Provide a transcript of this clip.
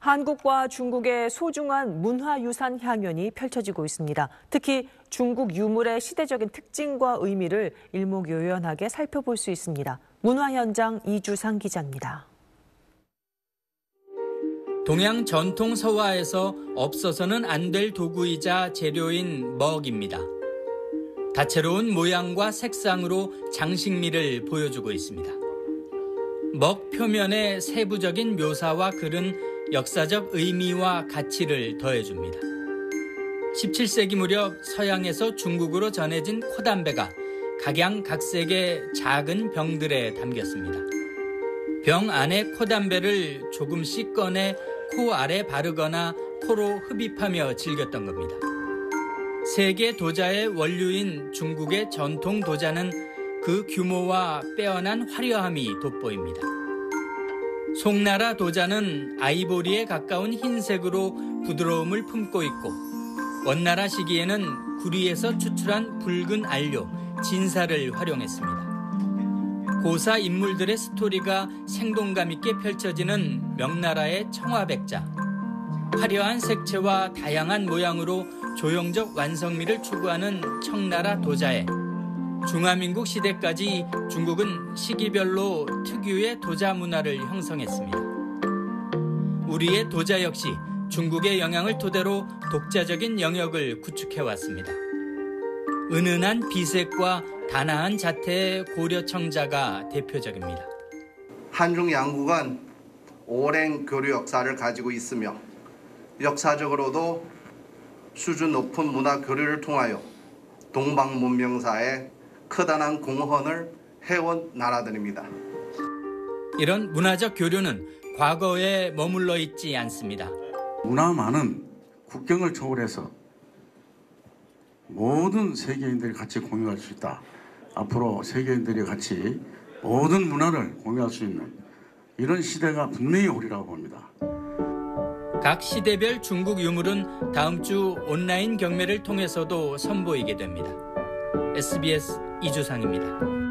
한국과 중국의 소중한 문화유산 향연이 펼쳐지고 있습니다. 특히 중국 유물의 시대적인 특징과 의미를 일목요연하게 살펴볼 수 있습니다. 문화 현장 이주상 기자입니다. 동양 전통 서화에서 없어서는 안 될 도구이자 재료인 먹입니다. 다채로운 모양과 색상으로 장식미를 보여주고 있습니다. 먹 표면의 세부적인 묘사와 글은 역사적 의미와 가치를 더해줍니다. 17세기 무렵 서양에서 중국으로 전해진 코담배가 각양각색의 작은 병들에 담겼습니다. 병 안에 코담배를 조금씩 꺼내 코 아래 바르거나 코로 흡입하며 즐겼던 겁니다. 세계 도자의 원류인 중국의 전통 도자는 그 규모와 빼어난 화려함이 돋보입니다. 송나라 도자는 아이보리에 가까운 흰색으로 부드러움을 품고 있고, 원나라 시기에는 구리에서 추출한 붉은 안료, 진사를 활용했습니다. 고사 인물들의 스토리가 생동감 있게 펼쳐지는 명나라의 청화백자. 화려한 색채와 다양한 모양으로 조형적 완성미를 추구하는 청나라 도자에 중화민국 시대까지 중국은 시기별로 특유의 도자 문화를 형성했습니다. 우리의 도자 역시 중국의 영향을 토대로 독자적인 영역을 구축해왔습니다. 은은한 비색과 단아한 자태의 고려청자가 대표적입니다. 한중 양국은 오랜 교류 역사를 가지고 있으며 역사적으로도 수준 높은 문화 교류를 통하여 동방 문명사의 커다란 공헌을 해온 나라들입니다. 이런 문화적 교류는 과거에 머물러 있지 않습니다. 문화만은 국경을 초월해서 모든 세계인들이 같이 공유할 수 있다. 앞으로 세계인들이 같이 모든 문화를 공유할 수 있는 이런 시대가 분명히 오리라고 봅니다. 각 시대별 중국 유물은 다음 주 온라인 경매를 통해서도 선보이게 됩니다. SBS 이주상입니다.